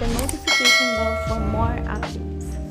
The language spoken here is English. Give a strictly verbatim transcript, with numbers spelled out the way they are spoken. the notification bell for more updates.